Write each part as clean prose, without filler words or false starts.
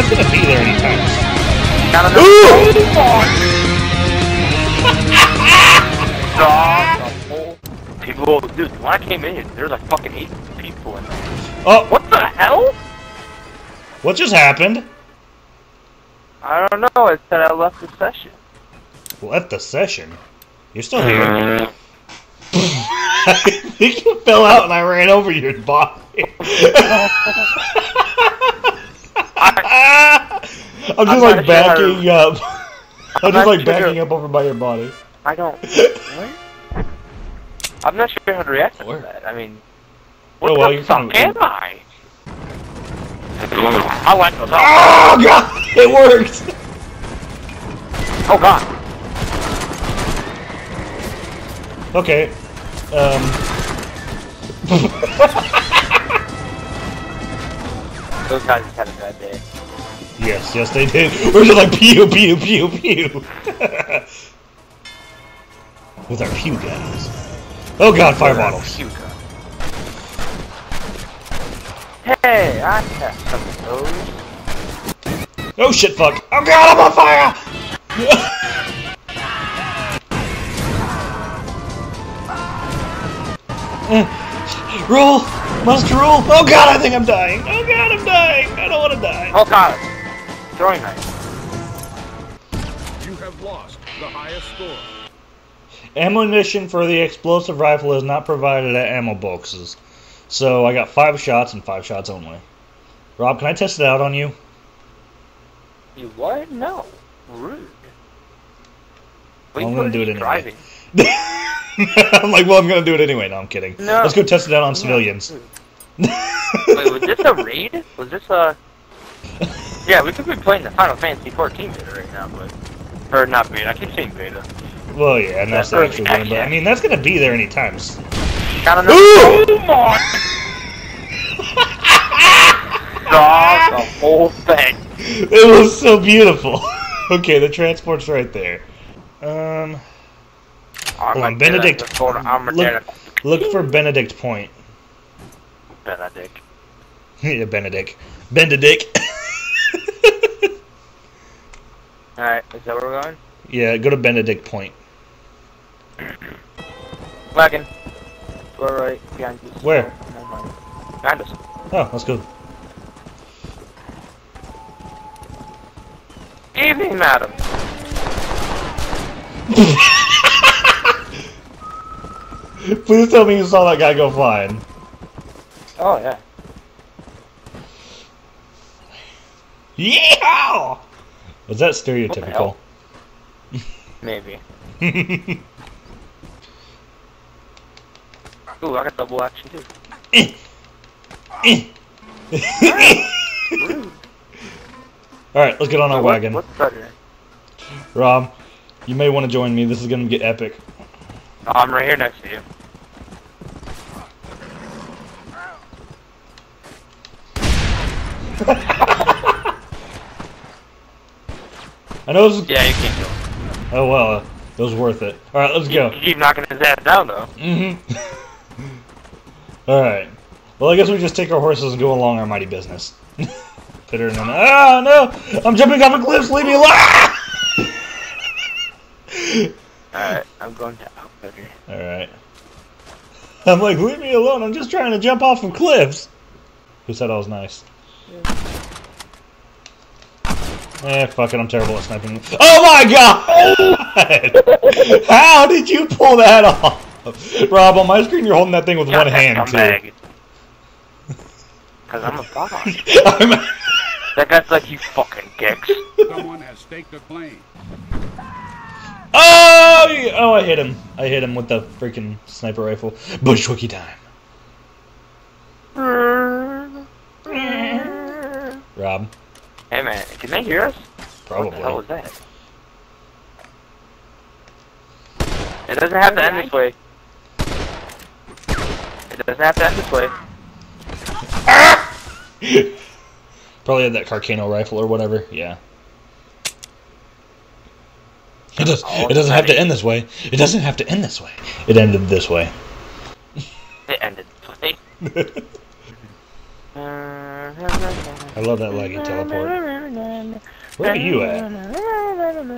not gonna be there anytime. Got another. Ooh! People, dude, when I came in, there's like fucking 8 people in there. Oh! What the hell? What just happened? I don't know. It said I left the session. Left the session? You're still here. I think you fell out and I ran over your body. I'm just like backing up. I'm just like backing up over by your body. I don't. What? I'm not sure how to react to that. I mean, what the fuck am I? I like those. Oh god! It worked! Oh god! Okay. Those guys just had a bad day. Yes, yes they did. We're just like pew pew pew pew. With our pew guns. Oh god, fire bottles. Hey, I have some of those. Oh shit, fuck. Oh god, I'm on fire! Roll! Must roll! Oh god, I think I'm dying! Oh god, I'm dying! I don't want to die! Oh god! Throwing knife. You have lost the highest score. Ammunition for the explosive rifle is not provided at ammo boxes. So I got 5 shots and 5 shots only. Rob, can I test it out on you? You what? No. Rude. Well, I'm gonna do it anyway. I'm like, well, I'm gonna do it anyway. No, I'm kidding. No. Let's go test it out on civilians. Wait, was this a raid? Was this a... Yeah, we could be playing the Final Fantasy 14 beta right now, but... Or not beta, I keep saying beta. Well, yeah, and that's the actual one, but I mean, that's gonna be there any time. Got another... Saw the whole thing. It was so beautiful. Okay, the transport's right there. Oh, Benedict. Look for Benedict Point. Benedict. Yeah, Benedict. Benedict. Alright, is that where we're going? Yeah, go to Benedict Point. Lagging. We're right behind you. Where? Behind us. Oh, let's go. Evening, madam. Please tell me you saw that guy go flying. Oh, yeah. Yeah! Was that stereotypical? Maybe. Ooh, I got double action too. Alright, let's get on our wagon. What's better? Rob, you may want to join me. This is going to get epic. Oh, I'm right here next to you. I know this was... Yeah, you can't kill him. Oh, well, it was worth it. Alright, let's go. You keep knocking his ass down, though. Mm-hmm. Alright. Well, I guess we just take our horses and go along our mighty business. Put her in the... Oh, no! I'm jumping off a cliff! Leave me alone! Alright, I'm going to outfitter. Alright. I'm like, leave me alone, I'm just trying to jump off of cliffs! Who said I was nice? Yeah. Eh, fuck it, I'm terrible at sniping. Oh my god! How did you pull that off? Rob, on my screen you're holding that thing with one hand, too. Because I'm a bot. That guy's like, you fucking dicks. Someone has staked a claim. Oh! Oh, I hit him. I hit him with the freaking sniper rifle. Bushwookie time. Rob. Hey, man. Can they hear us? Probably. What the hell was that? It doesn't have to end this way. It doesn't have to end this way. Probably had that Carcano rifle or whatever. Yeah. It doesn't have to end this way. It doesn't have to end this way. It ended this way. It ended this way. I love that laggy teleport. Where are you at?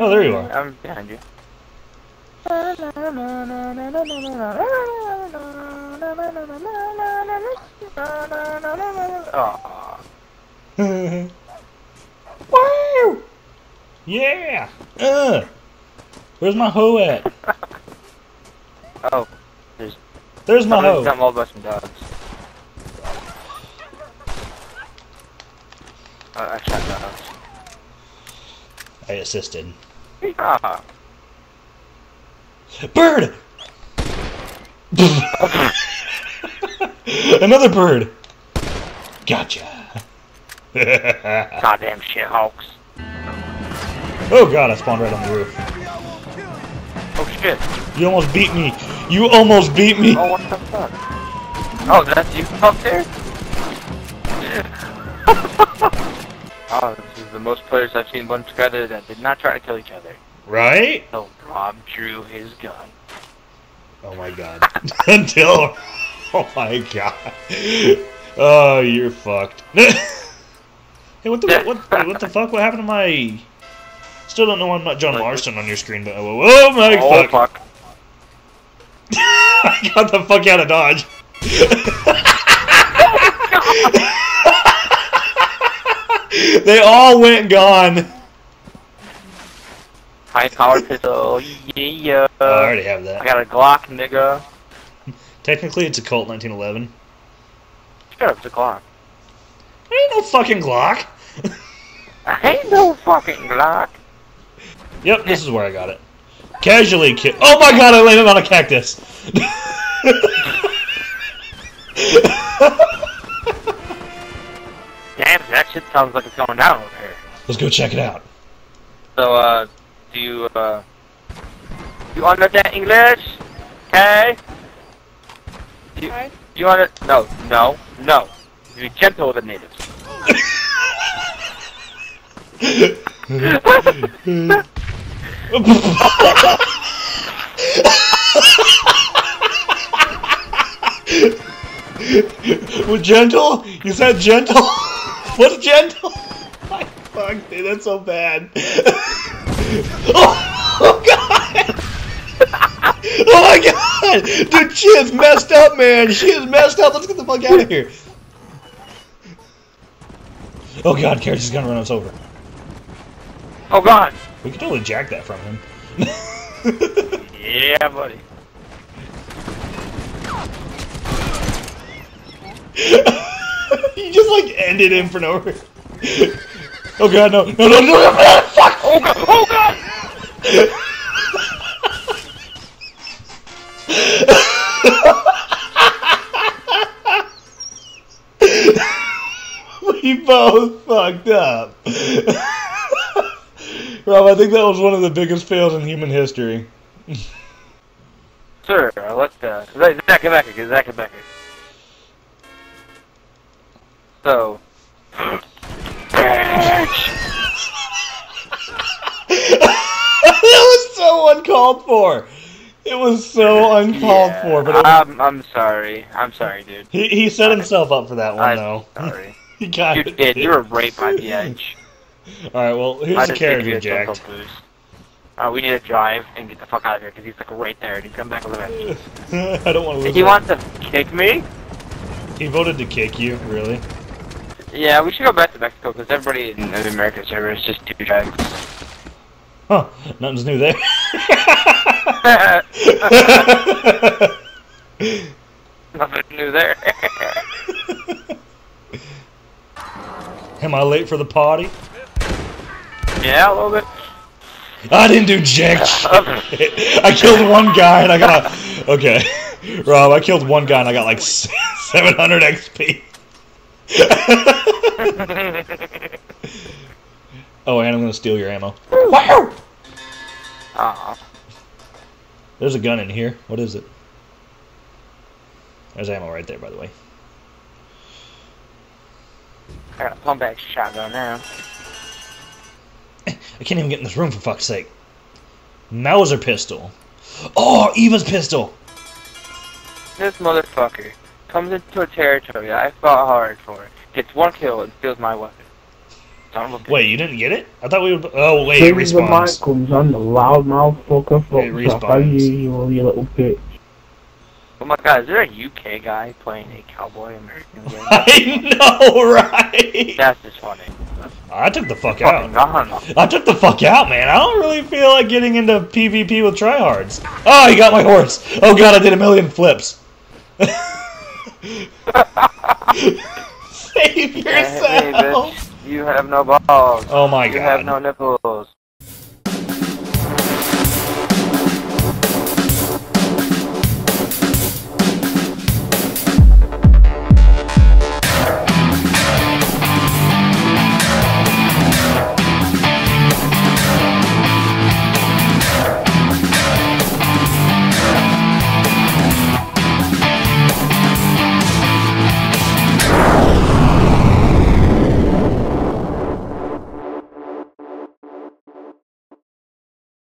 Oh, there you are. I'm behind you. Oh. Woo! Yeah! Where's my hoe at? Oh. There's my hoe! Got mauled by some dogs. I shot dogs. I assisted. Yeah. Bird! Another bird! Gotcha! Goddamn shithawks. Oh god, I spawned right on the roof. Oh shit. You almost beat me. You almost beat me! Oh, what the fuck? Oh, that's you up there? Oh, this is the most players I've seen bunch together that did not try to kill each other. Right? So Rob drew his gun. Oh my god. Until... Oh my god. Oh, you're fucked. Hey, what the fuck? What happened to my... Still don't know why I'm not John Marston on your screen, but... Oh my fuck. Fuck. I got the fuck out of Dodge. Oh, they all went gone. High power pistol, yeah. Oh, I already have that. I got a Glock, nigga. Technically, it's a Colt 1911. Shut up, it's a Glock. I ain't no fucking Glock. I ain't no fucking Glock. Yep, this is where I got it. Casually kill. Oh my god, I landed on a cactus! Damn, that shit sounds like it's going down over here. Let's go check it out. So, do you understand English? Okay? Do you understand? No, no, no. You be gentle with the natives. With gentle? You said gentle? What's gentle? My fuck, dude, that's so bad. Oh god! Oh my god! Dude, she is messed up, man! She is messed up! Let's get the fuck out of here! Oh god, Carriage is gonna run us over. Oh god! We could totally jack that from him. Yeah, buddy. You just like ended him for no reason. Oh god, no. No, no, no, no, no, fuck! Oh god! Oh god! We both fucked up. Rob, I think that was one of the biggest fails in human history. Sir, let's, Zach and Becker, Zach and Becker. So... That was so uncalled for! It was so uncalled for, but... I'm sorry. I'm sorry, dude. He set himself up for that one, though. I'm sorry. He got it. You did. You were right by the edge. Alright, well, here's the carrier, Jack. We need to drive and get the fuck out of here, because he's, like, right there, and he's coming back a little bit. I don't want to lose him. He wants to kick me? He voted to kick you, really? Yeah, we should go back to Mexico, because everybody in the American server is just two drags. Huh, nothing's new there. Nothing new there. Am I late for the party? Yeah, a little bit. I didn't do jack shit. I killed one guy and I got a... Okay. Rob, I killed one guy and I got like 700 XP. Oh, and I'm going to steal your ammo. Wow! There's a gun in here. What is it? There's ammo right there, by the way. I got a pump action shotgun now. I can't even get in this room, for fuck's sake. Mauser pistol. Oh, Eva's pistol! This motherfucker comes into a territory that I fought hard for, gets one kill and steals my weapon. Wait, you didn't get it? I thought we would. Oh, wait, it respawns. The mic comes on, the loud mouth fucker. It respawns. You little bitch. Oh my god, is there a UK guy playing a cowboy American game? I know, right? That's just funny. I took the fuck out. I took the fuck out, man. I don't really feel like getting into PvP with tryhards. Oh, he got my horse. Oh god, I did a million flips. Save yourself. Hey, bitch, you have no balls. Oh my god. You have no nipples.